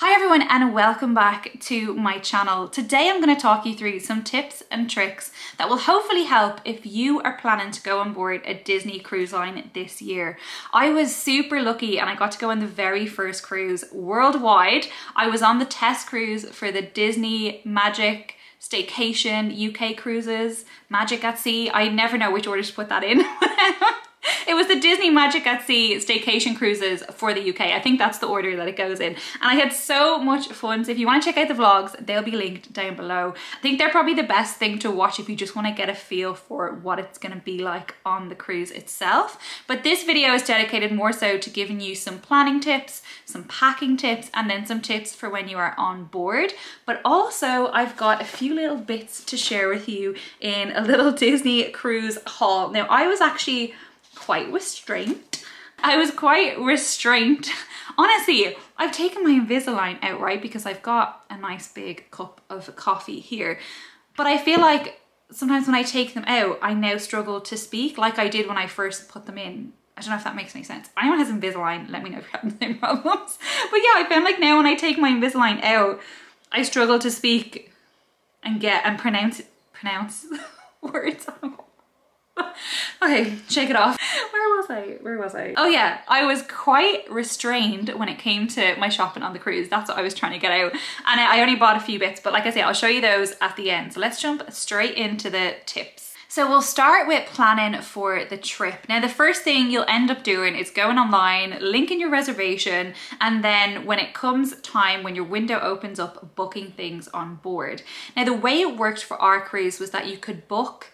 Hi everyone and welcome back to my channel. Today I'm going to talk you through some tips and tricks that will hopefully help if you are planning to go on board a Disney Cruise Line this year. I was super lucky and I got to go on the very first cruise worldwide. I was on the test cruise for the Disney Magic Staycation UK Cruises, Magic at Sea. I never know which order to put that in. It was the Disney Magic at Sea Staycation Cruises for the UK. I think that's the order that it goes in. And I had so much fun. So if you want to check out the vlogs, they'll be linked down below. I think they're probably the best thing to watch if you just want to get a feel for what it's going to be like on the cruise itself. But this video is dedicated more so to giving you some planning tips, some packing tips, and then some tips for when you are on board. But also I've got a few little bits to share with you in a little Disney cruise haul. Now I was actually quite restrained. Honestly, I've taken my Invisalign out, right? Because I've got a nice big cup of coffee here. But I feel like sometimes when I take them out, I now struggle to speak like I did when I first put them in. I don't know if that makes any sense. If anyone has Invisalign, let me know if you're having the same problems. But yeah, I found like now when I take my Invisalign out, I struggle to speak and pronounce words. Okay, shake it off. Where was I? Oh yeah, I was quite restrained when it came to my shopping on the cruise. That's what I was trying to get out. And I only bought a few bits, but like I say, I'll show you those at the end. So let's jump straight into the tips. So we'll start with planning for the trip. Now, the first thing you'll end up doing is going online, linking your reservation, and then when it comes time, when your window opens up, booking things on board. Now, the way it worked for our cruise was that you could book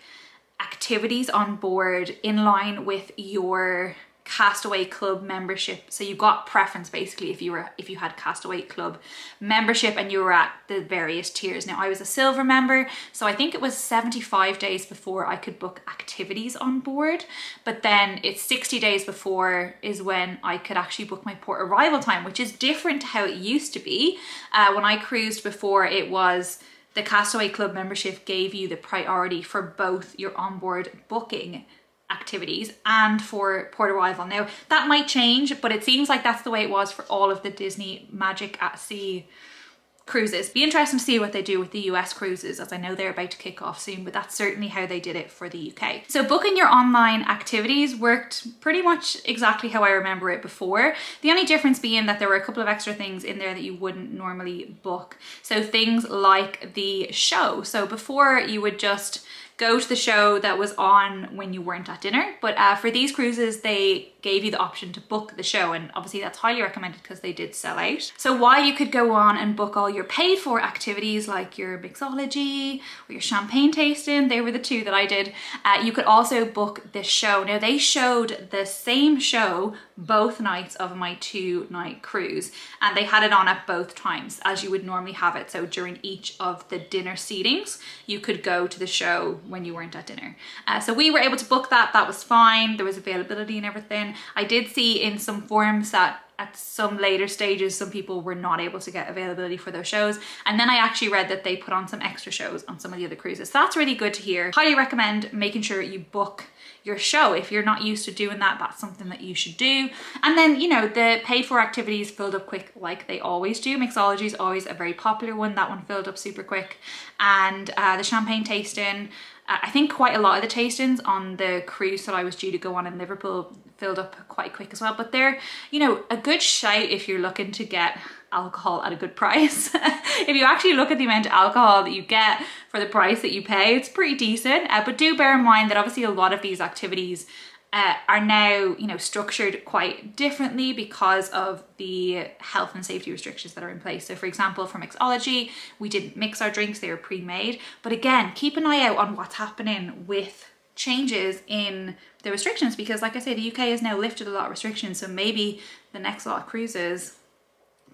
activities on board in line with your Castaway Club membership. So you got preference basically if you had Castaway Club membership and you were at the various tiers. Now I was a silver member, so I think it was 75 days before I could book activities on board, but then it's 60 days before is when I could actually book my port arrival time, which is different to how it used to be. When I cruised before, it was the Castaway Club membership gave you the priority for both your onboard booking activities and for port arrival. Now that might change, but it seems like that's the way it was for all of the Disney Magic at Sea cruises. Be interesting to see what they do with the US cruises, as I know they're about to kick off soon, but that's certainly how they did it for the UK. So booking your online activities worked pretty much exactly how I remember it before. The only difference being that there were a couple of extra things in there that you wouldn't normally book. So things like the show. So before you would just go to the show that was on when you weren't at dinner, but for these cruises they gave you the option to book the show, and obviously that's highly recommended because they did sell out. So while you could go on and book all your paid for activities like your mixology or your champagne tasting, they were the two that I did, you could also book this show. Now they showed the same show both nights of my 2-night cruise, and they had it on at both times as you would normally have it. So during each of the dinner seatings you could go to the show when you weren't at dinner. So we were able to book that. That was fine. There was availability and everything. I did see in some forums that at some later stages some people were not able to get availability for those shows, and then I actually read that they put on some extra shows on some of the other cruises, so that's really good to hear. Highly recommend making sure you book your show. If you're not used to doing that, that's something that you should do. And then, you know, the paid for activities filled up quick like they always do. Mixology is always a very popular one. That one filled up super quick. And the champagne tasting, I think quite a lot of the tastings on the cruise that I was due to go on in Liverpool filled up quite quick as well. But they're, you know, a good shout if you're looking to get alcohol at a good price. If you actually look at the amount of alcohol that you get for the price that you pay, it's pretty decent. But do bear in mind that obviously a lot of these activities are now, you know, structured quite differently because of the health and safety restrictions that are in place. So for example, for mixology, we didn't mix our drinks, they were pre-made. But again, keep an eye out on what's happening with changes in the restrictions, because like I say, the UK has now lifted a lot of restrictions. So maybe the next lot of cruises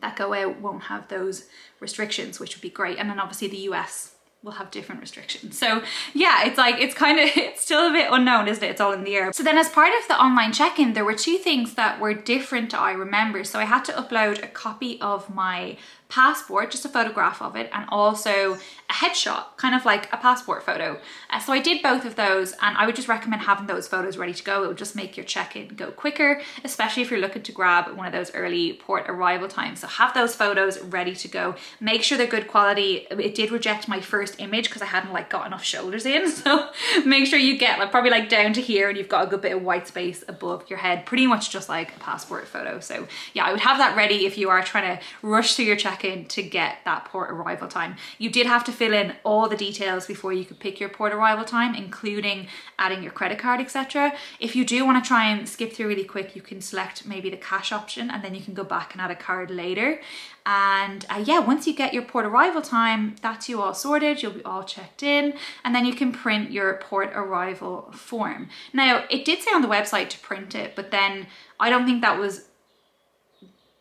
that go out won't have those restrictions, which would be great. And then obviously the US will have different restrictions. So yeah, it's like, it's kind of, it's still a bit unknown, isn't it? It's all in the air. So then as part of the online check-in, there were two things that were different I remember. So I had to upload a copy of my passport, just a photograph of it, and also a headshot, kind of like a passport photo. So I did both of those, and I would just recommend having those photos ready to go. It will just make your check-in go quicker, especially if you're looking to grab one of those early port arrival times. So have those photos ready to go. Make sure they're good quality. It did reject my first image because I hadn't like got enough shoulders in, so make sure you get like probably like down to here and you've got a good bit of white space above your head, pretty much just like a passport photo. So yeah, I would have that ready if you are trying to rush through your check-in to get that port arrival time. You did have to fill in all the details before you could pick your port arrival time, including adding your credit card, etc. If you do want to try and skip through really quick, you can select maybe the cash option and then you can go back and add a card later. And yeah, once you get your port arrival time, that's you all sorted, you'll be all checked in, and then you can print your port arrival form. Now, it did say on the website to print it, but then I don't think that was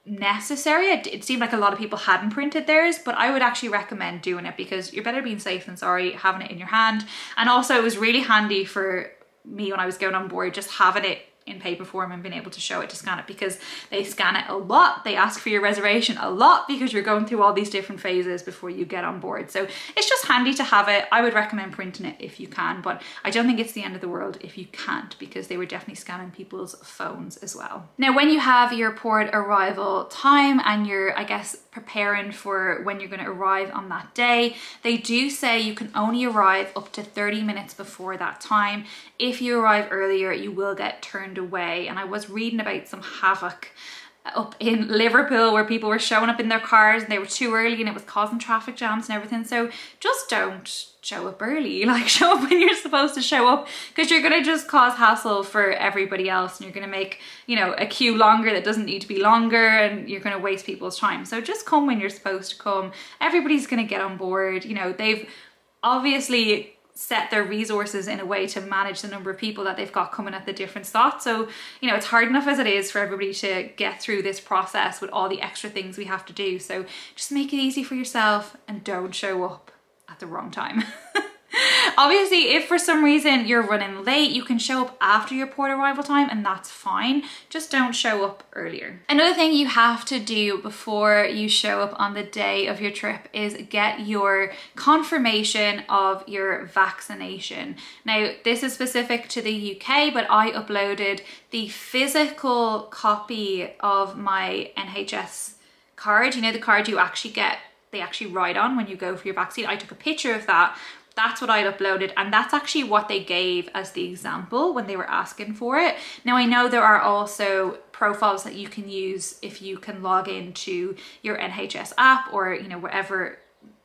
necessary. It seemed like a lot of people hadn't printed theirs, but I would actually recommend doing it because you're better being safe than sorry, having it in your hand. And also it was really handy for me when I was going on board, just having it in paper form and being able to show it to scan it, because they scan it a lot. They ask for your reservation a lot because you're going through all these different phases before you get on board. So it's just handy to have it. I would recommend printing it if you can, but I don't think it's the end of the world if you can't, because they were definitely scanning people's phones as well. Now, when you have your port arrival time and you're, I guess, preparing for when you're going to arrive on that day, they do say you can only arrive up to 30 minutes before that time. If you arrive earlier, you will get turned away, and I was reading about some havoc up in Liverpool where people were showing up in their cars and they were too early and it was causing traffic jams and everything. So just don't show up early, like show up when you're supposed to show up, because you're gonna just cause hassle for everybody else and you're gonna make, you know, a queue longer that doesn't need to be longer, and you're gonna waste people's time. So just come when you're supposed to come. Everybody's gonna get on board. You know, they've obviously set their resources in a way to manage the number of people that they've got coming at the different slots. So, you know, it's hard enough as it is for everybody to get through this process with all the extra things we have to do. So just make it easy for yourself and don't show up at the wrong time. Obviously, if for some reason you're running late, you can show up after your port arrival time and that's fine. Just don't show up earlier. Another thing you have to do before you show up on the day of your trip is get your confirmation of your vaccination. Now, this is specific to the UK, but I uploaded the physical copy of my NHS card. You know, the card you actually get, they actually write on when you go for your vaccine. I took a picture of that. That's what I uploaded, and that's actually what they gave as the example when they were asking for it. Now, I know there are also profiles that you can use if you can log into your NHS app or, you know, wherever.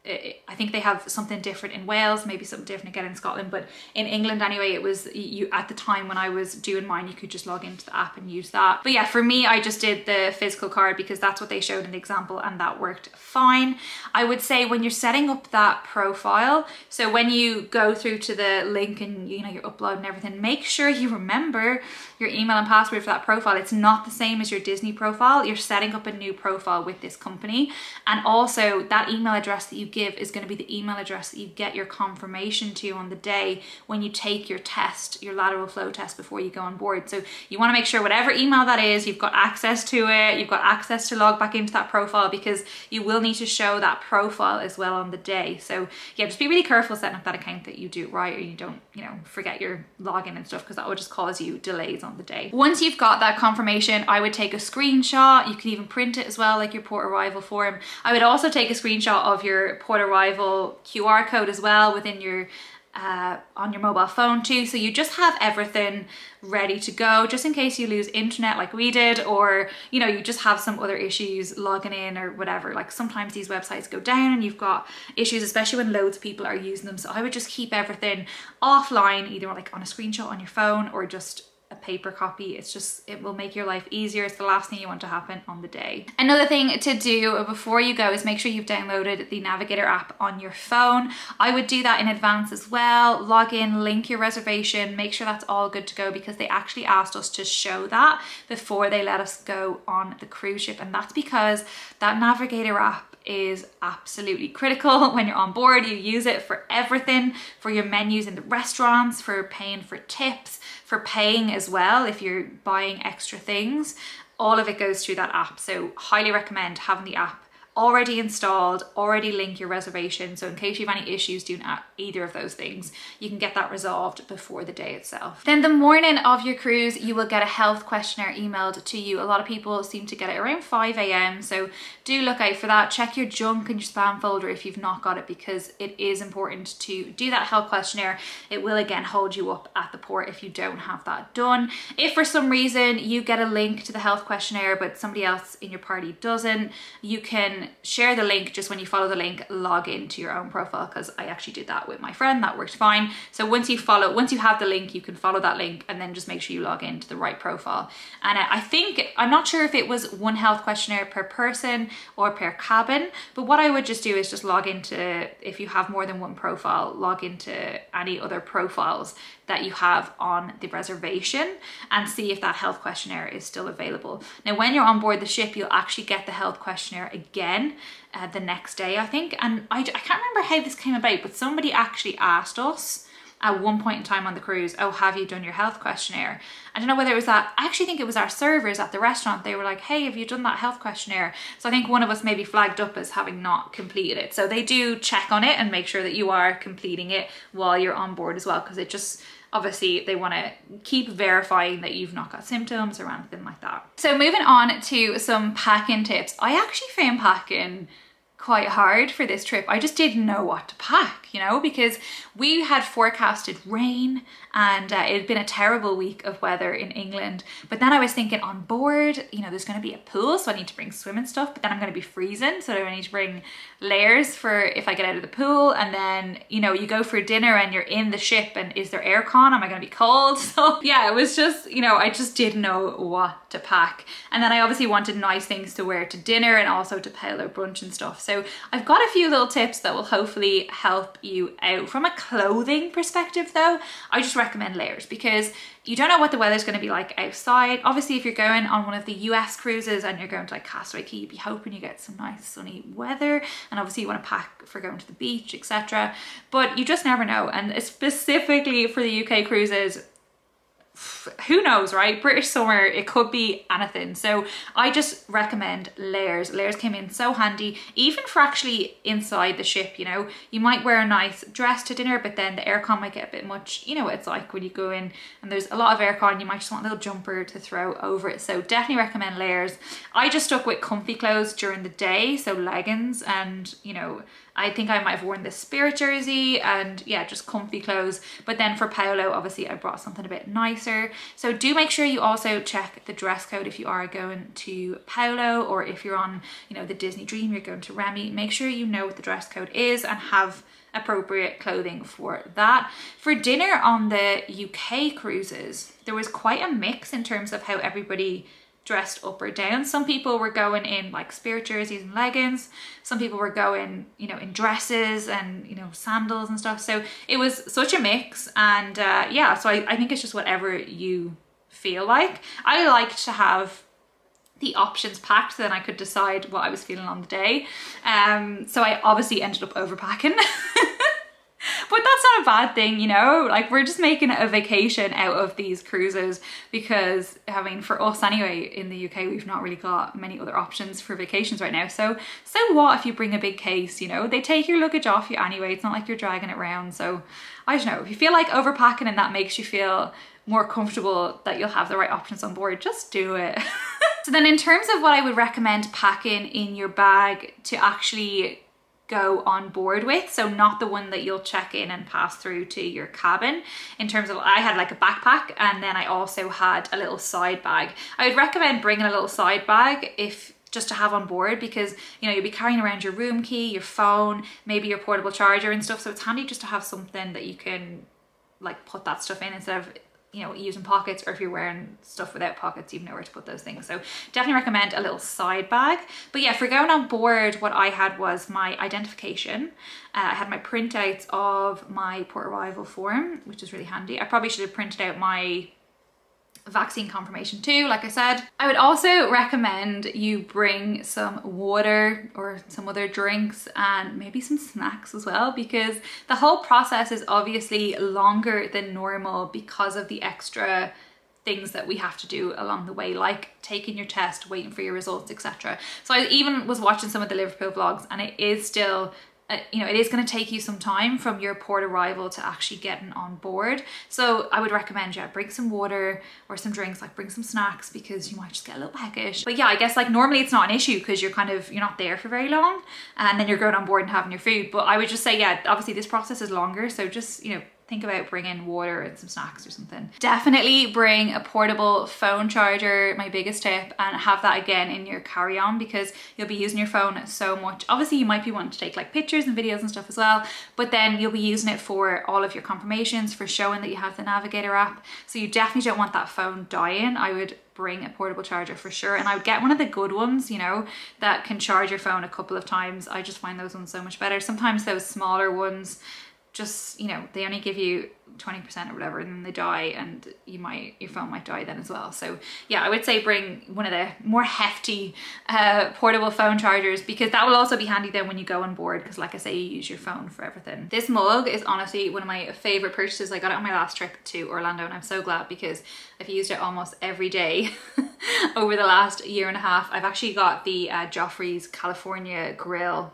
I think they have something different in Wales, maybe something different again in Scotland, but in England anyway, it was you at the time when I was doing mine, you could just log into the app and use that. But yeah, for me, I just did the physical card because that's what they showed in the example and that worked fine. I would say when you're setting up that profile, so when you go through to the link and, you know, you're uploading everything, make sure you remember your email and password for that profile. It's not the same as your Disney profile. You're setting up a new profile with this company, and also that email address that you give is going to be the email address that you get your confirmation to on the day when you take your test, your lateral flow test, before you go on board. So you want to make sure whatever email that is, you've got access to it, you've got access to log back into that profile, because you will need to show that profile as well on the day. So yeah, just be really careful setting up that account that you do it right, or you don't, you know, forget your login and stuff, because that will just cause you delays on the day. Once you've got that confirmation, I would take a screenshot. You can even print it as well, like your port arrival form. I would also take a screenshot of your port arrival QR code as well within your on your mobile phone too, so you just have everything ready to go, just in case you lose internet like we did, or, you know, you just have some other issues logging in or whatever. Like sometimes these websites go down and you've got issues, especially when loads of people are using them. So I would just keep everything offline, either like on a screenshot on your phone or just a paper copy. It's just, it will make your life easier. It's the last thing you want to happen on the day. Another thing to do before you go is make sure you've downloaded the Navigator app on your phone. I would do that in advance as well. Log in, link your reservation, make sure that's all good to go, because they actually asked us to show that before they let us go on the cruise ship. And that's because that Navigator app is absolutely critical. When you're on board, you use it for everything, for your menus in the restaurants, for paying for tips, for paying as well if you're buying extra things. All of it goes through that app, so highly recommend having the app already installed, already link your reservation, so in case you have any issues doing either of those things, you can get that resolved before the day itself. Then the morning of your cruise, you will get a health questionnaire emailed to you. A lot of people seem to get it around 5 a.m, so do look out for that. Check your junk and your spam folder if you've not got it, because it is important to do that health questionnaire. It will again hold you up at the port if you don't have that done. If for some reason you get a link to the health questionnaire but somebody else in your party doesn't, you can share the link. Just when you follow the link, log into your own profile, because I actually did that with my friend, that worked fine. So once you have the link, you can follow that link and then just make sure you log into the right profile. And I think, I'm not sure if it was one health questionnaire per person or per cabin, but what I would just do is just log into, if you have more than one profile, log into any other profiles that you have on the reservation and see if that health questionnaire is still available. Now, when you're on board the ship, you'll actually get the health questionnaire again the next day, I think. And I can't remember how this came about, but somebody actually asked us at one point in time on the cruise, oh, have you done your health questionnaire? I don't know whether it was that, I actually think it was our servers at the restaurant. They were like, hey, have you done that health questionnaire? So I think one of us maybe flagged up as having not completed it. So they do check on it and make sure that you are completing it while you're on board as well, because it just, obviously they want to keep verifying that you've not got symptoms or anything like that. So moving on to some packing tips. I actually found packing quite hard for this trip. I just didn't know what to pack, you know, because we had forecasted rain and it had been a terrible week of weather in England. But then I was thinking on board, you know, there's going to be a pool, so I need to bring swimming stuff, but then I'm going to be freezing, so I need to bring layers for if I get out of the pool. And then, you know, you go for dinner and you're in the ship and is there air con? Am I going to be cold? So yeah, it was just, you know, I just didn't know what to pack. And then I obviously wanted nice things to wear to dinner and also to Paolo brunch and stuff. So I've got a few little tips that will hopefully help you out. From a clothing perspective though, I just recommend layers, because you don't know what the weather's going to be like outside. Obviously, if you're going on one of the US cruises and you're going to like Castaway Key, you'd be hoping you get some nice sunny weather, and obviously you want to pack for going to the beach, etc. But you just never know, and specifically for the UK cruises, who knows, right? British summer, it could be anything. So I just recommend layers. Layers came in so handy, even for actually inside the ship, you know. You might wear a nice dress to dinner, but then the aircon might get a bit much. You know what it's like when you go in and there's a lot of aircon, you might just want a little jumper to throw over it. So definitely recommend layers. I just stuck with comfy clothes during the day, so leggings and, you know, I think I might have worn this Spirit jersey and yeah, just comfy clothes. But then for Paolo, obviously I brought something a bit nicer. So do make sure you also check the dress code if you are going to Paolo, or if you're on, you know, the Disney Dream, you're going to Remy, make sure you know what the dress code is and have appropriate clothing for that. For dinner on the UK cruises, there was quite a mix in terms of how everybody dressed up or down. Some people were going in like Spirit jerseys and leggings. Some people were going, you know, in dresses and, you know, sandals and stuff. So it was such a mix. And yeah, so I think it's just whatever you feel like. I liked to have the options packed, so then I could decide what I was feeling on the day. So I obviously ended up overpacking. But that's not a bad thing, you know, like we're just making a vacation out of these cruises, because I mean, for us anyway, in the UK, we've not really got many other options for vacations right now. So what if you bring a big case, you know, they take your luggage off you anyway. It's not like you're dragging it around. So I don't know, if you feel like overpacking and that makes you feel more comfortable that you'll have the right options on board, just do it. So then in terms of what I would recommend packing in your bag to actually go on board with, so not the one that you'll check in and pass through to your cabin, in terms of, I had like a backpack and then I also had a little side bag. I would recommend bringing a little side bag if just to have on board, because you know, you'll be carrying around your room key, your phone, maybe your portable charger and stuff, so it's handy just to have something that you can like put that stuff in, instead of, you know, using pockets, or if you're wearing stuff without pockets, you know where to put those things. So definitely recommend a little side bag. But yeah, for going on board, what I had was my identification. I had my printouts of my port arrival form, which is really handy. I probably should have printed out my vaccine confirmation too, like I said. I would also recommend you bring some water or some other drinks and maybe some snacks as well, because the whole process is obviously longer than normal because of the extra things that we have to do along the way, like taking your test, waiting for your results, etc. So I even was watching some of the Liverpool vlogs, and it is still, you know, it is going to take you some time from your port arrival to actually getting on board. So I would recommend, yeah, bring some water or some drinks, like bring some snacks, because you might just get a little peckish. But yeah, I guess like normally it's not an issue because you're kind of, you're not there for very long and then you're going on board and having your food. But I would just say, yeah, obviously this process is longer. So just, you know, think about bringing water and some snacks or something. Definitely bring a portable phone charger, my biggest tip, and have that again in your carry-on, because you'll be using your phone so much. Obviously you might be wanting to take like pictures and videos and stuff as well, but then you'll be using it for all of your confirmations, for showing that you have the Navigator app. So you definitely don't want that phone dying. I would bring a portable charger for sure, and I would get one of the good ones, you know, that can charge your phone a couple of times. I just find those ones so much better. Sometimes those smaller ones, just, you know, they only give you 20% or whatever, and then they die, and you might, your phone might die then as well. So yeah, I would say bring one of the more hefty portable phone chargers, because that will also be handy then when you go on board, because like I say, you use your phone for everything. This mug is honestly one of my favorite purchases. I got it on my last trip to Orlando, and I'm so glad because I've used it almost every day over the last year and a half. I've actually got the Joffrey's California Grill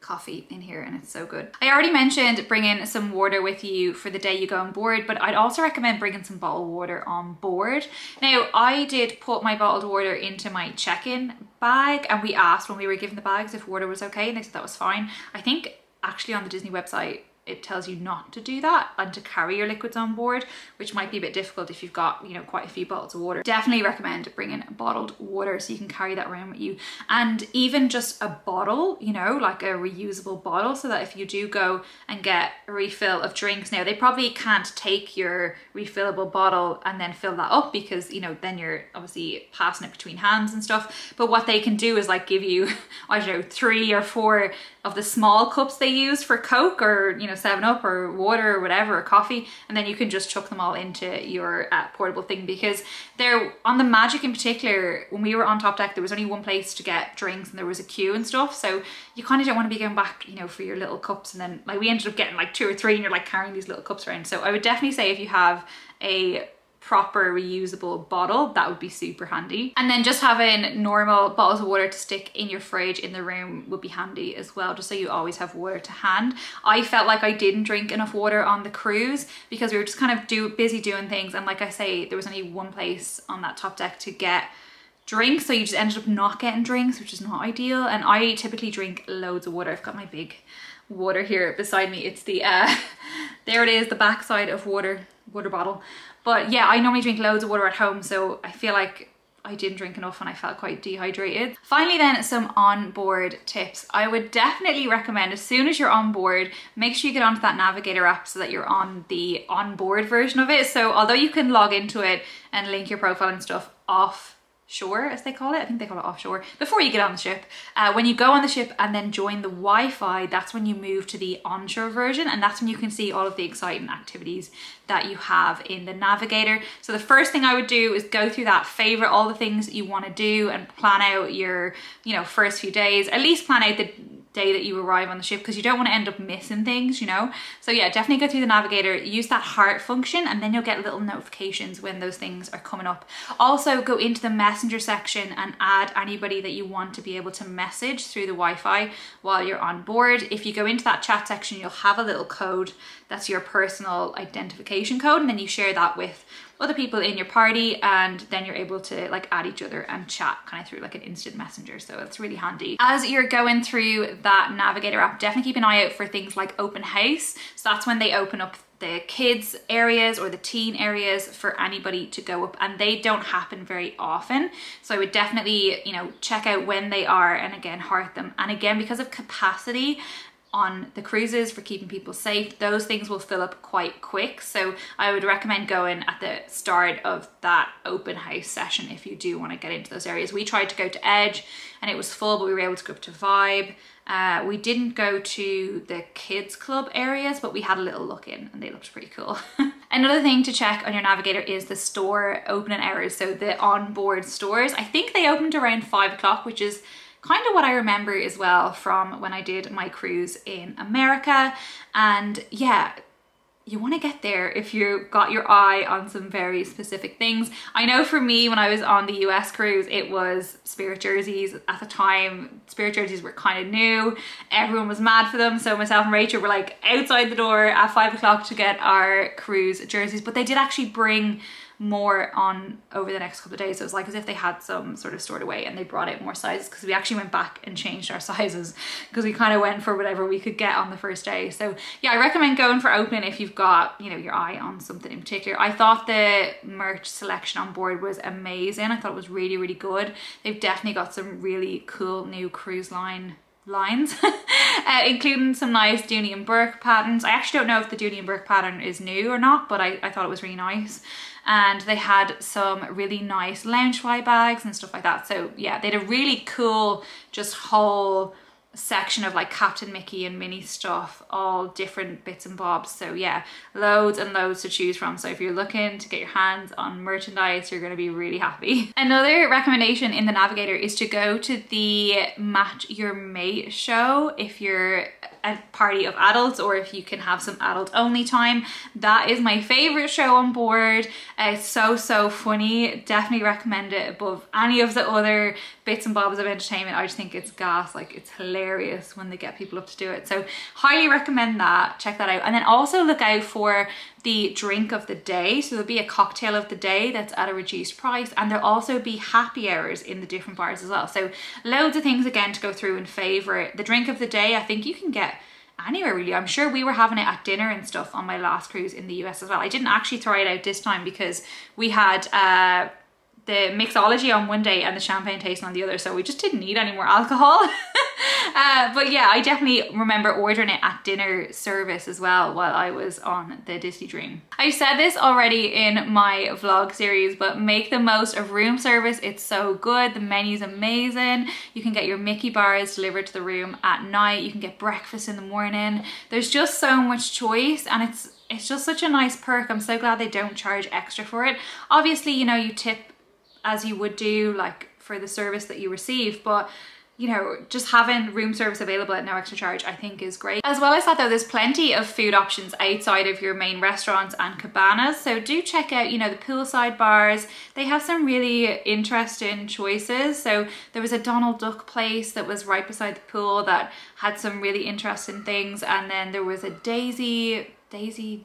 coffee in here, and it's so good. I already mentioned bringing some water with you for the day you go on board, but I'd also recommend bringing some bottled water on board. Now, I did put my bottled water into my check-in bag, and we asked when we were given the bags if water was okay, and they said that was fine. I think actually on the Disney website it tells you not to do that and to carry your liquids on board, which might be a bit difficult if you've got, you know, quite a few bottles of water. Definitely recommend bringing bottled water so you can carry that around with you, and even just a bottle, you know, like a reusable bottle, so that if you do go and get a refill of drinks, now they probably can't take your refillable bottle and then fill that up, because, you know, then you're obviously passing it between hands and stuff. But what they can do is like give you, I don't know, 3 or 4 of the small cups they use for Coke, or, you know, 7-Up or water or whatever, or coffee, and then you can just chuck them all into your portable thing. Because they're on the Magic in particular, when we were on top deck, there was only one place to get drinks and there was a queue and stuff, so you kind of don't want to be going back, you know, for your little cups. And then like we ended up getting like 2 or 3, and you're like carrying these little cups around. So I would definitely say if you have a proper reusable bottle, that would be super handy. And then just having normal bottles of water to stick in your fridge in the room would be handy as well, just so you always have water to hand. I felt like I didn't drink enough water on the cruise because we were just kind of busy doing things, and like I say, there was only one place on that top deck to get drinks, so you just ended up not getting drinks, which is not ideal. And I typically drink loads of water. I've got my big water here beside me. It's the there it is, the backside of water bottle. But yeah, I normally drink loads of water at home, so I feel like I didn't drink enough and I felt quite dehydrated. Finally then, some onboard tips. I would definitely recommend, as soon as you're on board, make sure you get onto that Navigator app so that you're on the onboard version of it. So although you can log into it and link your profile and stuff offshore, as they call it, I think they call it offshore, before you get on the ship. When you go on the ship and then join the Wi-Fi, that's when you move to the onshore version, and that's when you can see all of the exciting activities that you have in the Navigator. So the first thing I would do is go through that, favorite all the things you want to do, and plan out your, you know, first few days. At least plan out the day that you arrive on the ship, because you don't want to end up missing things, you know. So yeah, definitely go through the Navigator, use that heart function, and then you'll get little notifications when those things are coming up. Also go into the messenger section and add anybody that you want to be able to message through the Wi-Fi while you're on board. If you go into that chat section, you'll have a little code that's your personal identification code, and then you share that with other people in your party, and then you're able to like add each other and chat kind of through like an instant messenger. So it's really handy. As you're going through that Navigator app, definitely keep an eye out for things like open house. So that's when they open up the kids areas or the teen areas for anybody to go up, and they don't happen very often. So I would definitely, you know, check out when they are, and again, heart them. And again, because of capacity on the cruises for keeping people safe, those things will fill up quite quick. So I would recommend going at the start of that open house session if you do want to get into those areas. We tried to go to Edge and it was full, but we were able to go up to Vibe. We didn't go to the kids club areas, but we had a little look in and they looked pretty cool. Another thing to check on your Navigator is the store opening hours, so the onboard stores. I think they opened around 5 o'clock, which is kind of what I remember as well from when I did my cruise in America. And yeah, you want to get there if you got your eye on some very specific things. I know for me, when I was on the US cruise, it was spirit jerseys. At the time, spirit jerseys were kind of new. Everyone was mad for them. So myself and Rachel were like outside the door at 5 o'clock to get our cruise jerseys, but they did actually bring more on over the next couple of days. So it's like as if they had some sort of stored away and they brought out more sizes, because we actually went back and changed our sizes because we kind of went for whatever we could get on the first day. So yeah, I recommend going for opening if you've got, you know, your eye on something in particular. I thought the merch selection on board was amazing. I thought it was really, really good. They've definitely got some really cool new cruise line lines including some nice Dooney and Burke patterns. I actually don't know if the Dooney and Burke pattern is new or not, but I thought it was really nice. And they had some really nice Loungefly bags and stuff like that. So yeah, they had a really cool just whole section of like Captain Mickey and Minnie stuff, all different bits and bobs. So yeah, loads and loads to choose from. So if you're looking to get your hands on merchandise, you're going to be really happy. Another recommendation in the Navigator is to go to the Match Your Mate show if you're a party of adults, or if you can have some adult only time. That is my favorite show on board. It's so funny. Definitely recommend it above any of the other bits and bobs of entertainment. I just think it's gas, like it's hilarious when they get people up to do it. So highly recommend that, check that out. And then also look out for the drink of the day. So there'll be a cocktail of the day that's at a reduced price, and there'll also be happy hours in the different bars as well. So loads of things again to go through and favorite. The drink of the day, I think you can get anywhere really. I'm sure we were having it at dinner and stuff on my last cruise in the US as well. I didn't actually throw it out this time because we had the mixology on one day and the champagne tasting on the other, so we just didn't need any more alcohol. But yeah, I definitely remember ordering it at dinner service as well while I was on the Disney Dream. I've said this already in my vlog series, but make the most of room service. It's so good. The menu's amazing. You can get your Mickey bars delivered to the room at night. You can get breakfast in the morning. There's just so much choice, and it's just such a nice perk. I'm so glad they don't charge extra for it. Obviously, you know, you tip as you would do like for the service that you receive, but you know, just having room service available at no extra charge I think is great. As well as that though, there's plenty of food options outside of your main restaurants and cabanas, so do check out, you know, the poolside bars. They have some really interesting choices. So there was a Donald Duck place that was right beside the pool that had some really interesting things, and then there was a Daisy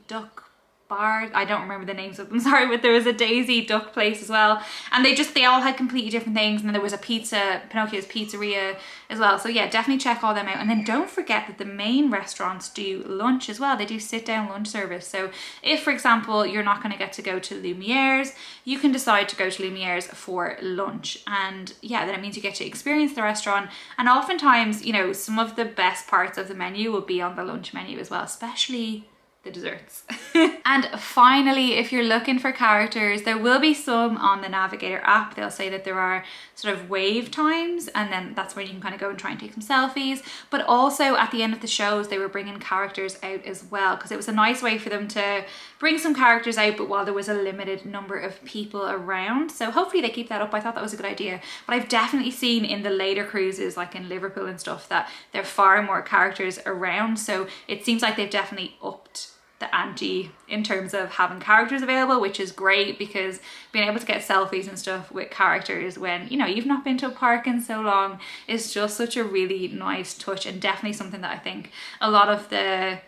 Duck bar. I don't remember the names of them, sorry, but there was a Daisy Duck place as well, and they all had completely different things. And then there was a Pinocchio's pizzeria as well. So yeah, definitely check all them out. And then don't forget that the main restaurants do lunch as well. They do sit down lunch service. So if, for example, you're not going to get to go to Lumiere's, you can decide to go to Lumiere's for lunch, and yeah, then it means you get to experience the restaurant. And oftentimes, you know, some of the best parts of the menu will be on the lunch menu as well, especially the desserts. And finally, if you're looking for characters, there will be some on the Navigator app. They'll say that there are sort of wave times, and then that's when you can kind of go and try and take some selfies. But also at the end of the shows, they were bringing characters out as well, because it was a nice way for them to bring some characters out, but while there was a limited number of people around. So hopefully they keep that up. I thought that was a good idea. But I've definitely seen in the later cruises, like in Liverpool and stuff, that there are far more characters around. So it seems like they've definitely upped the ante in terms of having characters available, which is great, because being able to get selfies and stuff with characters when, you know, you've not been to a park in so long is just such a really nice touch, and definitely something that I think a lot of the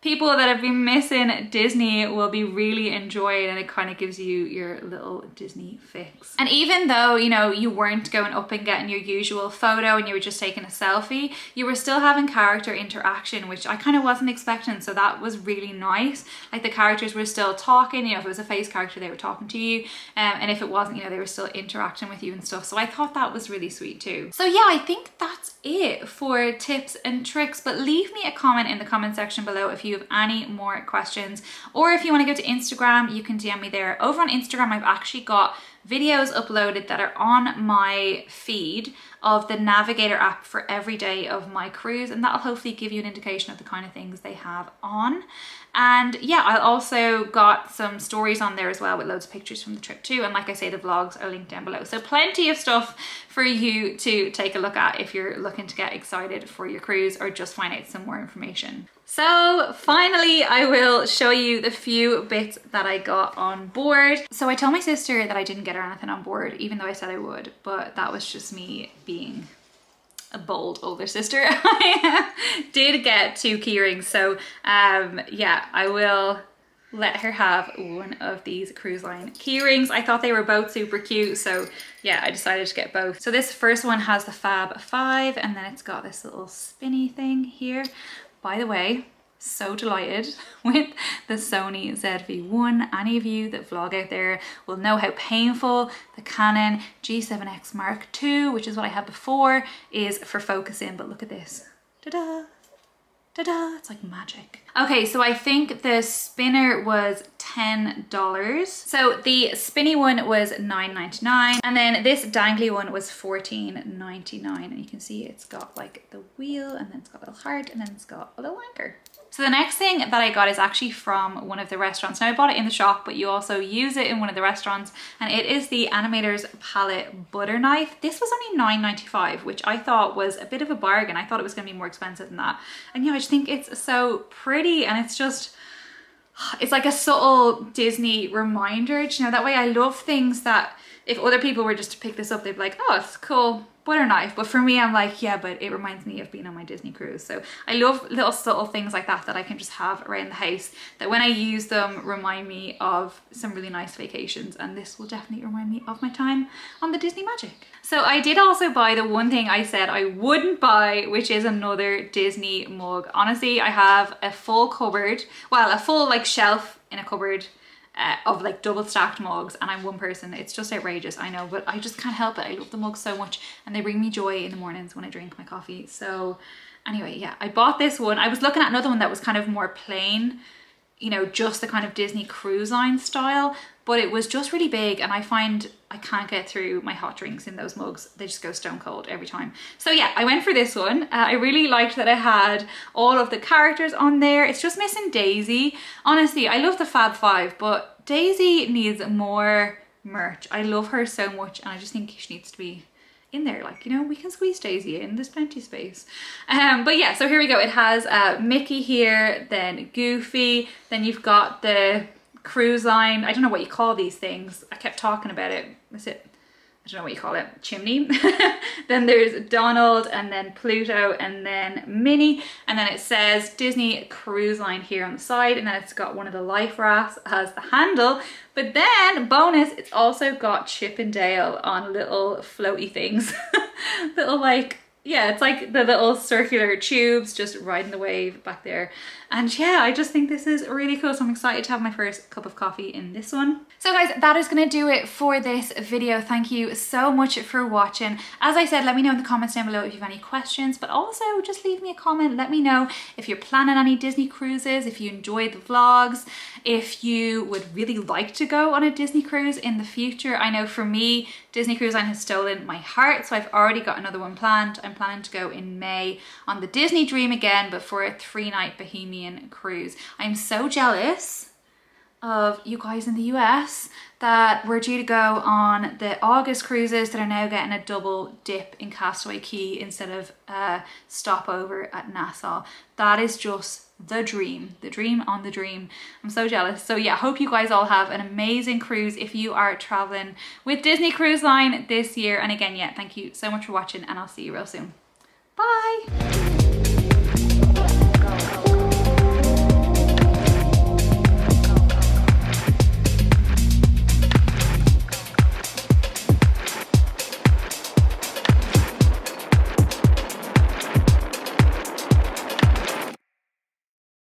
people that have been missing Disney will be really enjoying, and it kind of gives you your little Disney fix. And even though, you know, you weren't going up and getting your usual photo and you were just taking a selfie, you were still having character interaction, which I kind of wasn't expecting. So that was really nice. Like the characters were still talking, you know, if it was a face character, they were talking to you. And if it wasn't, you know, they were still interacting with you and stuff. So I thought that was really sweet too. So yeah, I think that's it for tips and tricks, but leave me a comment in the comment section below if you have any more questions, or if you want to go to Instagram, you can DM me there. Over on Instagram, I've actually got videos uploaded that are on my feed of the Navigator app for every day of my cruise, and that'll hopefully give you an indication of the kind of things they have on. And yeah, I also got some stories on there as well with loads of pictures from the trip too, and like I say, the vlogs are linked down below. So plenty of stuff for you to take a look at if you're looking to get excited for your cruise or just find out some more information. So finally, I will show you the few bits that I got on board. So I told my sister that I didn't get her anything on board, even though I said I would, but that was just me being a bold older sister. I did get 2 key rings, so yeah, I will let her have one of these Cruise Line key rings. I thought they were both super cute, so yeah, I decided to get both. So this first one has the Fab 5, and then it's got this little spinny thing here. By the way, so delighted with the Sony ZV-1. Any of you that vlog out there will know how painful the Canon G7X Mark II, which is what I had before, is for focusing, but look at this. Ta-da! Ta-da! It's like magic. Okay, so I think the spinner was $10. So the spinny one was $9.99, and then this dangly one was $14.99. And you can see it's got like the wheel, and then it's got a little heart, and then it's got a little anchor. So the next thing that I got is actually from one of the restaurants. Now I bought it in the shop, but you also use it in one of the restaurants, and it is the Animator's Palette butter knife. This was only $9.95, which I thought was a bit of a bargain. I thought it was going to be more expensive than that. And yeah, I just think it's so pretty, and it's just, it's like a subtle Disney reminder, you know, that way. I love things that if other people were just to pick this up, they'd be like, oh, it's cool butter knife, but for me, I'm like, yeah, but it reminds me of being on my Disney cruise. So I love little subtle things like that that I can just have around the house, that when I use them, remind me of some really nice vacations, and this will definitely remind me of my time on the Disney Magic. So I did also buy the one thing I said I wouldn't buy, which is another Disney mug. Honestly, I have a full cupboard, well, a full like shelf in a cupboard of like double stacked mugs, and I'm one person. It's just outrageous, I know, but I just can't help it. I love the mugs so much, and they bring me joy in the mornings when I drink my coffee. So anyway, yeah, I bought this one. I was looking at another one that was kind of more plain, you know, just the kind of Disney Cruise Line style, but it was just really big, and I find I can't get through my hot drinks in those mugs. They just go stone cold every time. So yeah, I went for this one. I really liked that I had all of the characters on there. It's just missing Daisy. Honestly, I love the Fab 5, but Daisy needs more merch. I love her so much, and I just think she needs to be in there, like, you know, we can squeeze Daisy in, there's plenty of space. But yeah, so here we go. It has Mickey here, then Goofy, then you've got the Cruise Line, I don't know what you call these things, I kept talking about it, that's it, I don't know what you call it, chimney. Then there's Donald, and then Pluto, and then Minnie, and then it says Disney Cruise Line here on the side, and then it's got one of the life rafts as the handle, but then bonus, it's also got Chip and Dale on little floaty things. Little, like, yeah, it's like the little circular tubes just riding the wave back there. And yeah, I just think this is really cool, so I'm excited to have my first cup of coffee in this one. So guys, that is gonna do it for this video. Thank you so much for watching. As I said, let me know in the comments down below if you have any questions, but also just leave me a comment. Let me know if you're planning any Disney cruises, if you enjoy the vlogs, if you would really like to go on a Disney cruise in the future. I know for me, Disney Cruise Line has stolen my heart, so I've already got another one planned. I'm planning to go in May on the Disney Dream again, but for a 3-night Bohemian cruise. I'm so jealous of you guys in the US that we're due to go on the August cruises that are now getting a double dip in Castaway Key instead of a stopover at Nassau. That is just the dream on the dream. I'm so jealous. So yeah, hope you guys all have an amazing cruise if you are traveling with Disney Cruise Line this year. And again, yeah, thank you so much for watching, and I'll see you real soon. Bye.